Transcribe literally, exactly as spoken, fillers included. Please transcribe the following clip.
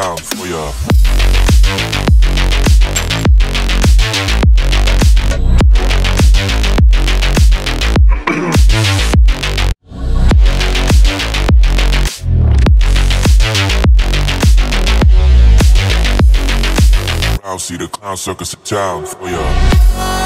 down for ya. I'll see the clown circus down for ya.